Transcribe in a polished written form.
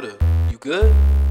Dakota, you good?